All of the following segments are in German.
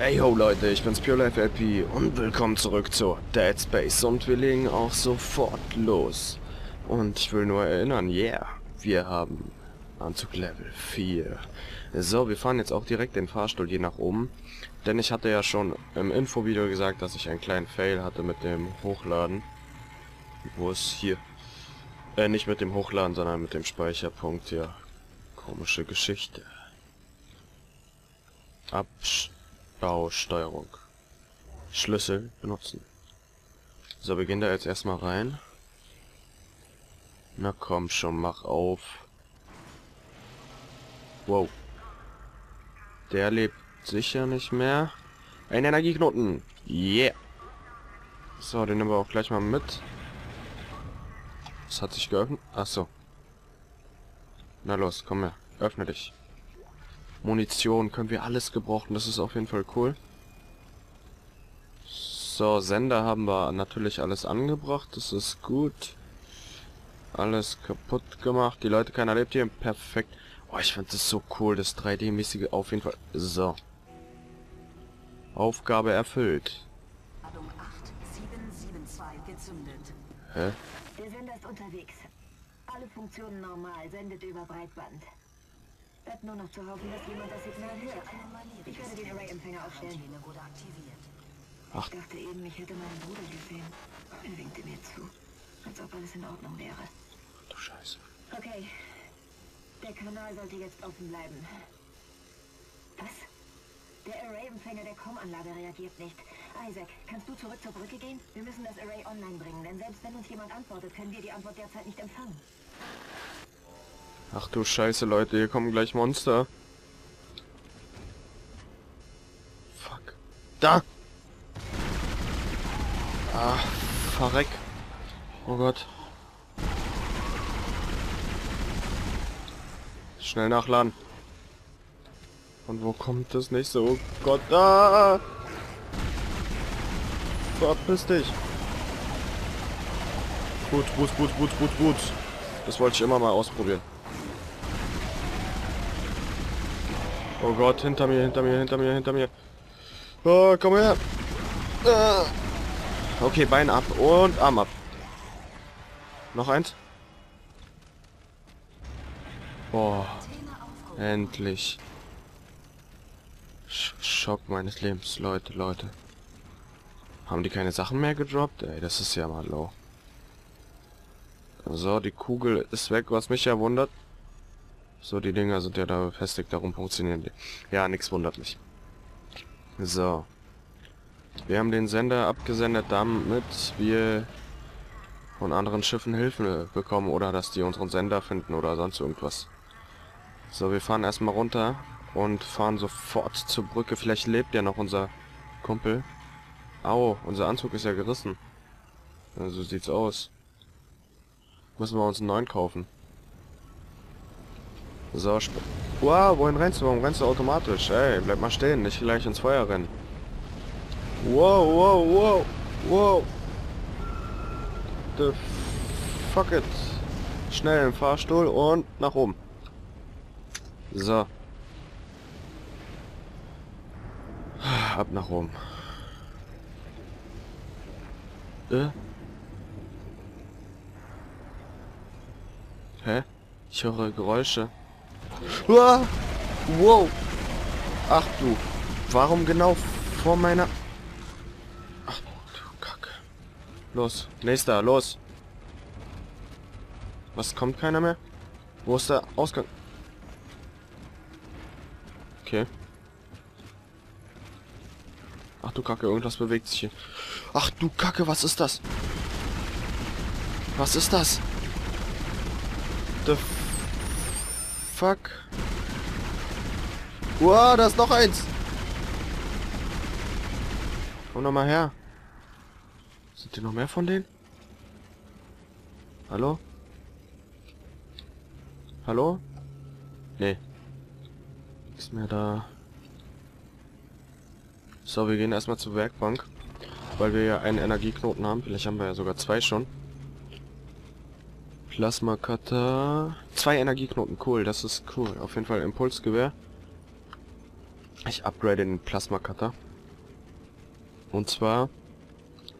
Hey ho Leute, ich bin's PureLifeLP und willkommen zurück zu Dead Space und wir legen auch sofort los. Und ich will nur erinnern, yeah, wir haben Anzug Level 4. So, wir fahren jetzt auch direkt den Fahrstuhl hier nach oben, denn ich hatte ja schon im Infovideo gesagt, dass ich einen kleinen Fail hatte mit dem Hochladen. Wo ist hier? Nicht mit dem Hochladen, sondern mit dem Speicherpunkt, ja. Komische Geschichte. Abbausteuerung. Schlüssel benutzen. So, wir gehen da jetzt erstmal rein. Na komm schon, mach auf. Wow. Der lebt sicher nicht mehr. Ein Energieknoten. Yeah. So, den nehmen wir auch gleich mal mit. Das hat sich geöffnet. Ach so. Na los, komm her. Öffne dich. Munition, können wir alles gebrauchen, das ist auf jeden Fall cool. So, Sender haben wir natürlich alles angebracht, das ist gut. Alles kaputt gemacht, die Leute, keiner lebt hier, perfekt. Oh, ich finde das so cool, das 3D-mäßige auf jeden Fall. So. Aufgabe erfüllt. Ladung 8772 gezündet. Hä? Der Sender ist unterwegs. Alle Funktionen normal, sendet über Breitband. Bleibt nur noch zu hoffen, dass jemand das Signal hört. Ich werde den Array-Empfänger aufstellen. Ach. Ich dachte eben, ich hätte meinen Bruder gesehen. Er winkte mir zu, als ob alles in Ordnung wäre. Du Scheiße. Okay. Der Kanal sollte jetzt offen bleiben. Was? Der Array-Empfänger der Com-Anlage reagiert nicht. Isaac, kannst du zurück zur Brücke gehen? Wir müssen das Array online bringen, denn selbst wenn uns jemand antwortet, können wir die Antwort derzeit nicht empfangen. Ach du Scheiße, Leute, hier kommen gleich Monster. Fuck. Da! Ah, verreck. Oh Gott. Schnell nachladen. Und wo kommt das nächste? Oh Gott, da! Ah! Verpiss dich. Gut, gut, gut, gut, gut, gut. Das wollte ich immer mal ausprobieren. Oh Gott, hinter mir, hinter mir, hinter mir, hinter mir. Oh, komm her. Okay, Bein ab und Arm ab. Noch eins. Boah, endlich. Schock meines Lebens, Leute, Leute. Haben die keine Sachen mehr gedroppt? Ey, das ist ja mal low. So, die Kugel ist weg, was mich ja wundert. So, die Dinger sind ja da befestigt, darum funktionieren die. Ja, nichts wundert mich. So. Wir haben den Sender abgesendet, damit wir von anderen Schiffen Hilfe bekommen oder dass die unseren Sender finden oder sonst irgendwas. So, wir fahren erstmal runter und fahren sofort zur Brücke. Vielleicht lebt ja noch unser Kumpel. Au, unser Anzug ist ja gerissen. Ja, so sieht's aus. Müssen wir uns einen neuen kaufen. So, wow, wohin rennst du? Warum rennst du automatisch? Ey, bleib mal stehen, nicht gleich ins Feuer rennen. Wow, wow, wow, wow. The fuck it. Schnell im Fahrstuhl und nach oben. So. Ab nach oben. Hä? Ich höre Geräusche. Uah! Wow! Ach du! Warum genau vor meiner... Ach du Kacke! Los! Nächster! Los! Was, kommt keiner mehr? Wo ist der Ausgang? Okay. Ach du Kacke! Irgendwas bewegt sich hier. Ach du Kacke! Was ist das? Was ist das? The fuck. Wow, da ist noch eins. Komm noch mal her. Sind hier noch mehr von denen? Hallo? Hallo? Nee. Nichts mehr da. So, wir gehen erstmal zur Werkbank, weil wir ja einen Energieknoten haben. Vielleicht haben wir ja sogar zwei schon. Plasma Cutter. Zwei Energieknoten, cool, das ist cool. Auf jeden Fall Impulsgewehr. Ich upgrade den Plasma Cutter. Und zwar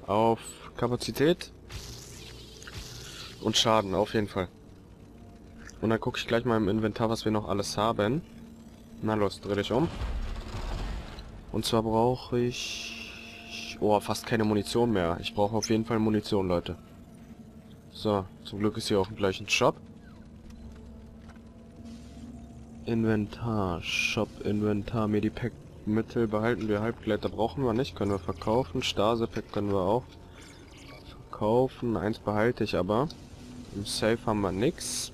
auf Kapazität und Schaden, auf jeden Fall. Und dann gucke ich gleich mal im Inventar, was wir noch alles haben. Na los, dreh dich um. Und zwar brauche ich... Oh, fast keine Munition mehr. Ich brauche auf jeden Fall Munition, Leute. So, zum Glück ist hier auch gleich ein Shop. Inventar, Shop, Inventar, Medipack, Mittel behalten wir, Halbgleiter brauchen wir nicht, können wir verkaufen, Stase-Pack können wir auch verkaufen, eins behalte ich aber, im Safe haben wir nix.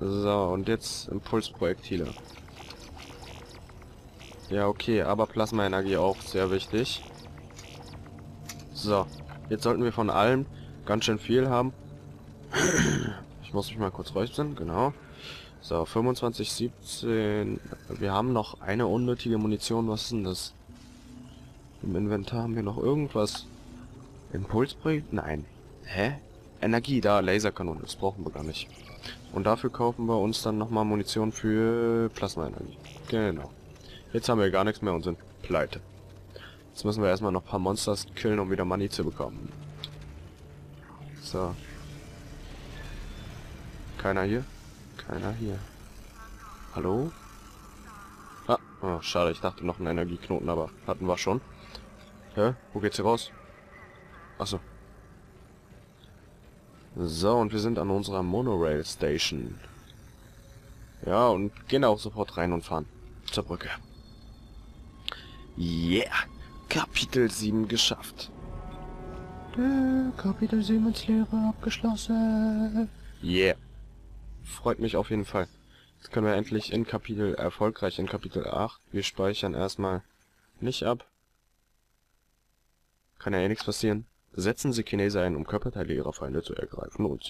So, und jetzt Impulsprojektile. Ja, okay, aber Plasma-Energie auch, sehr wichtig. So, jetzt sollten wir von allem ganz schön viel haben. Ich muss mich mal kurz räuspern, genau. So, 25, 17... Wir haben noch eine unnötige Munition. Was ist denn das? Im Inventar haben wir noch irgendwas. Impulsprojekt? Nein. Hä? Energie, da, Laserkanone. Das brauchen wir gar nicht. Und dafür kaufen wir uns dann nochmal Munition für Plasmaenergie. Genau. Jetzt haben wir gar nichts mehr und sind pleite. Jetzt müssen wir erstmal noch ein paar Monsters killen, um wieder Money zu bekommen. So. Keiner hier? Einer hier. Hallo? Ah, oh, schade, ich dachte noch ein Energieknoten, aber hatten wir schon. Hä? Wo geht's hier raus? Achso. So, und wir sind an unserer Monorail Station. Ja, und gehen da auch sofort rein und fahren. Zur Brücke. Yeah! Kapitel 7 geschafft. Kapitel 7 ins Leere abgeschlossen. Yeah. Freut mich auf jeden Fall. Jetzt können wir endlich in Kapitel, erfolgreich in Kapitel 8. Wir speichern erstmal nicht ab. Kann ja eh nichts passieren. Setzen Sie Kinesis ein, um Körperteile Ihrer Feinde zu ergreifen. Und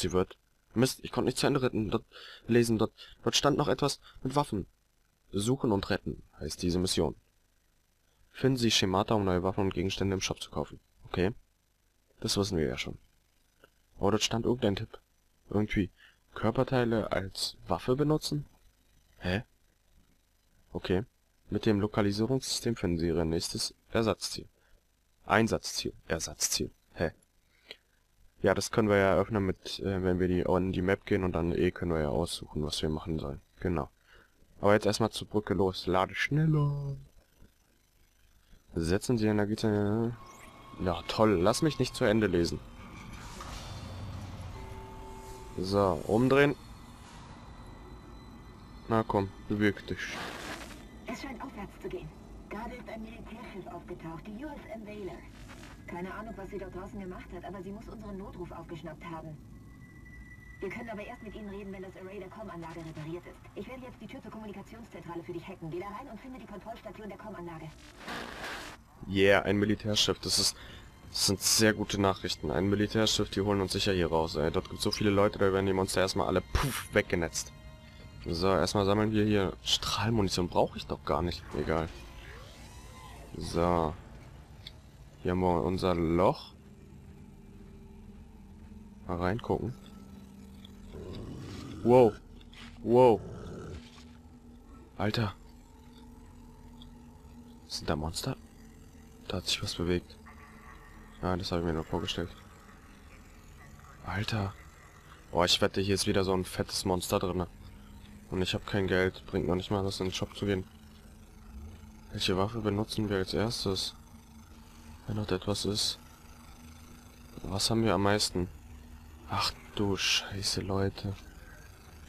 sie wird... Mist, ich konnte nicht zu Ende retten. Dort, lesen, dort stand noch etwas mit Waffen. Suchen und retten heißt diese Mission. Finden Sie Schemata, um neue Waffen und Gegenstände im Shop zu kaufen. Okay. Das wissen wir ja schon. Oh, dort stand irgendein Tipp. Irgendwie Körperteile als Waffe benutzen? Hä? Okay. Mit dem Lokalisierungssystem finden Sie Ihr nächstes Ersatzziel. Einsatzziel. Ersatzziel. Hä? Ja, das können wir ja eröffnen mit, wenn wir on die Map gehen und dann können wir ja aussuchen, was wir machen sollen. Genau. Aber jetzt erstmal zur Brücke los. Lade schneller. Setzen Sie Energiezellen. Ja, toll. Lass mich nicht zu Ende lesen. So, umdrehen. Na komm, beweg dich. Es scheint aufwärts zu gehen. Gerade ist ein Militärschiff aufgetaucht, die USM Weiler. Keine Ahnung, was sie dort draußen gemacht hat, aber sie muss unseren Notruf aufgeschnappt haben. Wir können aber erst mit ihnen reden, wenn das Array der Com-Anlage repariert ist. Ich werde jetzt die Tür zur Kommunikationszentrale für dich hacken. Geh da rein und finde die Kontrollstation der Com-Anlage. Yeah, ein Militärschiff, das ist... Das sind sehr gute Nachrichten. Ein Militärschiff, die holen uns sicher hier raus, ey. Dort gibt es so viele Leute, da werden die Monster erstmal alle puff weggenetzt. So, erstmal sammeln wir hier Strahlmunition. Brauche ich doch gar nicht. Egal. So. Hier haben wir unser Loch. Mal reingucken. Wow. Wow. Alter. Sind da Monster? Da hat sich was bewegt. Ja, das habe ich mir nur vorgestellt. Alter. Oh, ich wette, hier ist wieder so ein fettes Monster drin. Und ich habe kein Geld. Bringt noch nicht mal das in den Shop zu gehen. Welche Waffe benutzen wir als erstes? Wenn dort etwas ist. Was haben wir am meisten? Ach du Scheiße, Leute.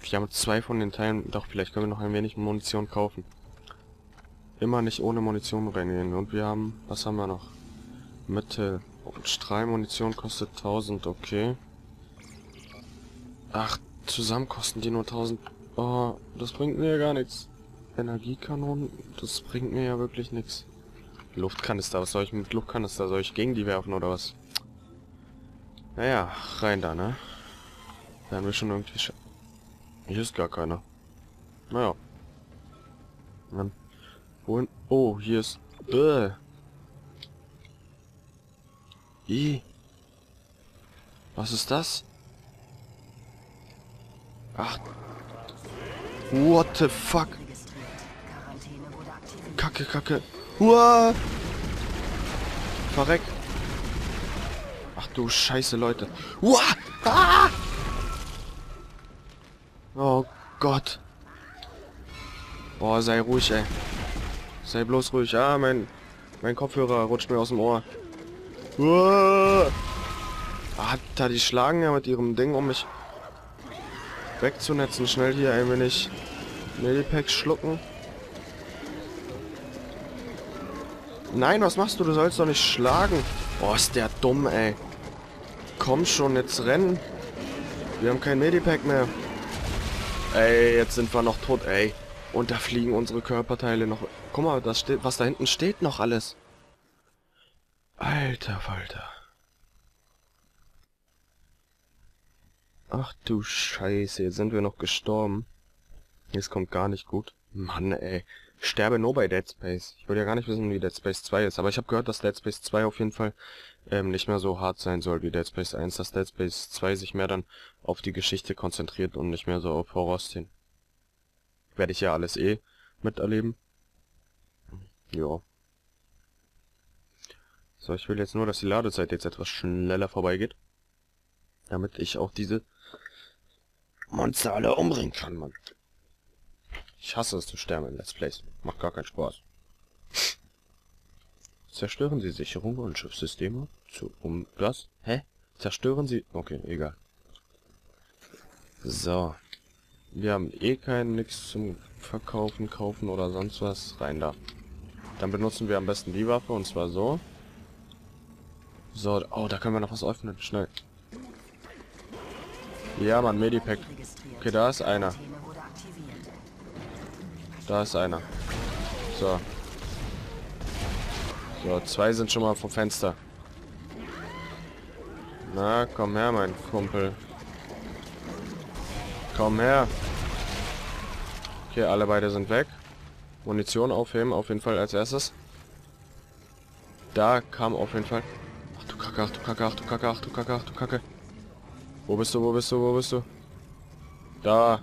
Wir haben 2 von den Teilen. Doch, vielleicht können wir noch ein wenig Munition kaufen. Immer nicht ohne Munition reingehen. Und wir haben... Was haben wir noch? Mittel. Und Strahlmunition kostet 1000, okay. Ach, zusammen kosten die nur 1000. Oh, das bringt mir ja gar nichts. Energiekanonen, das bringt mir ja wirklich nichts. Luftkanister, was soll ich mit Luftkanister? Soll ich gegen die werfen oder was? Naja, rein da, ne? Da haben wir schon irgendwie... Hier ist gar keiner. Naja. Dann... Wohin? Oh, hier ist... Was ist das? Ach. What the fuck? Kacke, kacke. Uah! Verreck. Ach du Scheiße, Leute. Uah! Ah! Oh Gott. Boah, sei ruhig, ey. Sei bloß ruhig. Ah, mein Kopfhörer rutscht mir aus dem Ohr. Uah! Da die schlagen ja mit ihrem Ding, um mich wegzunetzen. Schnell hier ein wenig Medipack schlucken. Nein, was machst du? Du sollst doch nicht schlagen. Oh, ist der dumm, ey. Komm schon, jetzt rennen. Wir haben kein Medipack mehr. Ey, jetzt sind wir noch tot, ey. Und da fliegen unsere Körperteile noch. Guck mal, das steht, was da hinten steht, noch alles. Alter Falter. Ach du Scheiße, jetzt sind wir noch gestorben. Jetzt kommt gar nicht gut. Mann, ey. Sterbe nur bei Dead Space. Ich würde ja gar nicht wissen, wie Dead Space 2 ist. Aber ich habe gehört, dass Dead Space 2 auf jeden Fall nicht mehr so hart sein soll wie Dead Space 1. Dass Dead Space 2 sich mehr dann auf die Geschichte konzentriert und nicht mehr so auf Horrorszenen. Werde ich ja alles eh miterleben. Jo. So, ich will jetzt nur, dass die Ladezeit jetzt etwas schneller vorbeigeht. Damit ich auch diese Monster alle umbringen kann, Mann. Ich hasse es zu sterben in Let's Plays. Macht gar keinen Spaß. Zerstören Sie Sicherungen und Schiffssysteme zu das? Hä? Zerstören Sie... Okay, egal. So. Wir haben eh kein nix zum Verkaufen, Kaufen oder sonst was. Rein da. Dann benutzen wir am besten die Waffe und zwar so. So, oh, da können wir noch was öffnen. Schnell. Ja, Mann, Medipack. Okay, da ist einer. Da ist einer. So. So, zwei sind schon mal vom Fenster. Na, komm her, mein Kumpel. Komm her. Okay, alle beide sind weg. Munition aufheben, auf jeden Fall als erstes. Da kam auf jeden Fall... Ach du Kacke, ach du Kacke, ach du Kacke, ach du Kacke, ach du Kacke. Wo bist du, wo bist du, wo bist du? Da.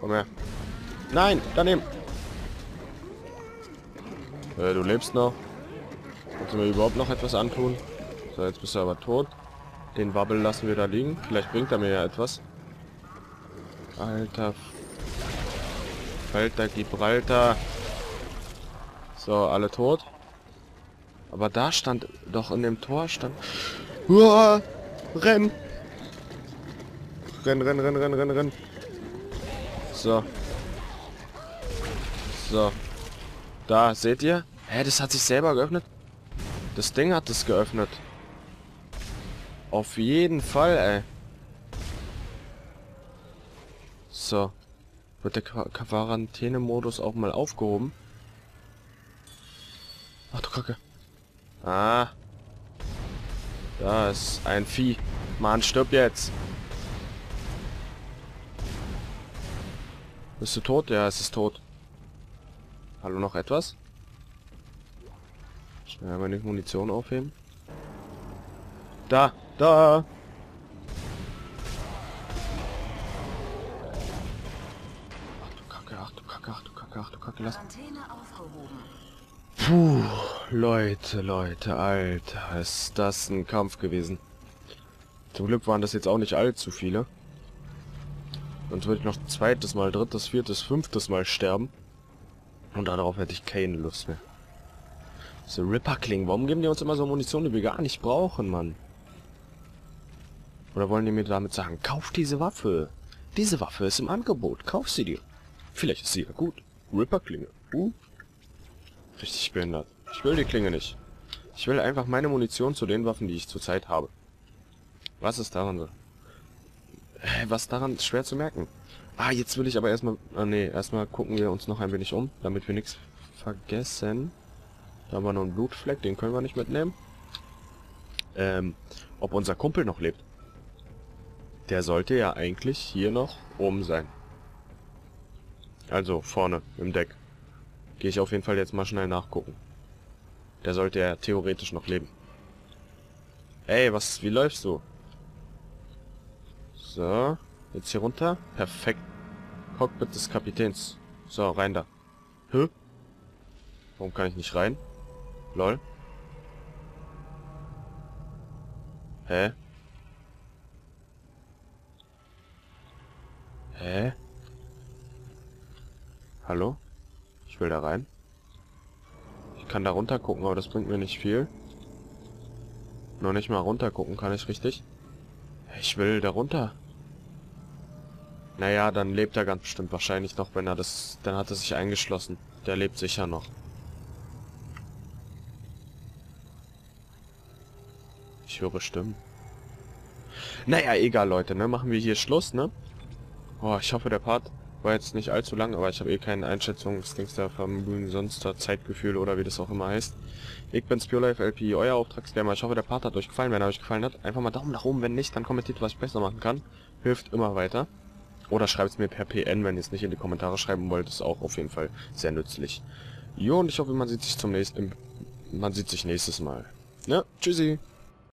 Komm her. Nein, daneben. Du lebst noch. Kannst du mir überhaupt noch etwas antun? So, jetzt bist du aber tot. Den Wabbel lassen wir da liegen. Vielleicht bringt er mir ja etwas. Alter. Falter, Gibraltar. So, alle tot. Aber da stand doch in dem Tor stand... Uah, renn! Renn, renn, renn, renn, renn, renn. So. So. Da, seht ihr? Hä, das hat sich selber geöffnet? Das Ding hat es geöffnet. Auf jeden Fall, ey. So. Wird der Quarantäne-Modus auch mal aufgehoben? Ach du Kacke. Ah. Da ist ein Vieh. Mann, stirb jetzt. Bist du tot? Ja, es ist tot. Hallo, noch etwas? Schnell meine Munition aufheben. Da! Da! Ach du Kacke, ach du Kacke, ach du Kacke, ach du Kacke, lass... Puh, Leute, Leute, Alter, ist das ein Kampf gewesen. Zum Glück waren das jetzt auch nicht allzu viele. Sonst würde ich noch zweites Mal, drittes, viertes, fünftes Mal sterben. Und darauf hätte ich keine Lust mehr. So, Ripper-Klinge. Warum geben die uns immer so Munition, die wir gar nicht brauchen, Mann? Oder wollen die mir damit sagen, kauf diese Waffe. Diese Waffe ist im Angebot. Kauf sie dir. Vielleicht ist sie ja gut. Ripper-Klinge. Richtig behindert. Ich will die Klinge nicht. Ich will einfach meine Munition zu den Waffen, die ich zurzeit habe. Was ist daran so? Was daran ist schwer zu merken. Ah, jetzt will ich aber erstmal... Ah, nee, erstmal gucken wir uns noch ein wenig um, damit wir nichts vergessen. Da haben wir noch einen Blutfleck, den können wir nicht mitnehmen. Ob unser Kumpel noch lebt. Der sollte ja eigentlich hier noch oben sein. Also, vorne, im Deck. Gehe ich auf jeden Fall jetzt mal schnell nachgucken. Der sollte ja theoretisch noch leben. Ey, was... Wie läufst du? So... Jetzt hier runter. Perfekt. Cockpit des Kapitäns. So, rein da. Hä? Warum kann ich nicht rein? Lol. Hä? Hä? Hallo? Ich will da rein. Ich kann da runter gucken, aber das bringt mir nicht viel. Noch nicht mal runter gucken kann ich richtig. Ich will da runter. Naja, dann lebt er ganz bestimmt wahrscheinlich noch, wenn er das... Dann hat er sich eingeschlossen. Der lebt sicher noch. Ich höre Stimmen. Naja, egal, Leute, ne? Machen wir hier Schluss, ne? Oh, ich hoffe, der Part war jetzt nicht allzu lang, aber ich habe eh keine Einschätzung, das Dings da Vermögen, sonst da Zeitgefühl oder wie das auch immer heißt. Ich bin's, PureLifeLP, euer Auftragsgamer. Ich hoffe, der Part hat euch gefallen. Wenn er euch gefallen hat, einfach mal Daumen nach oben. Wenn nicht, dann kommentiert, was ich besser machen kann. Hilft immer weiter. Oder schreibt es mir per PN, wenn ihr es nicht in die Kommentare schreiben wollt. Ist auch auf jeden Fall sehr nützlich. Jo, und ich hoffe, man sieht sich nächstes Mal. Ne? Tschüssi.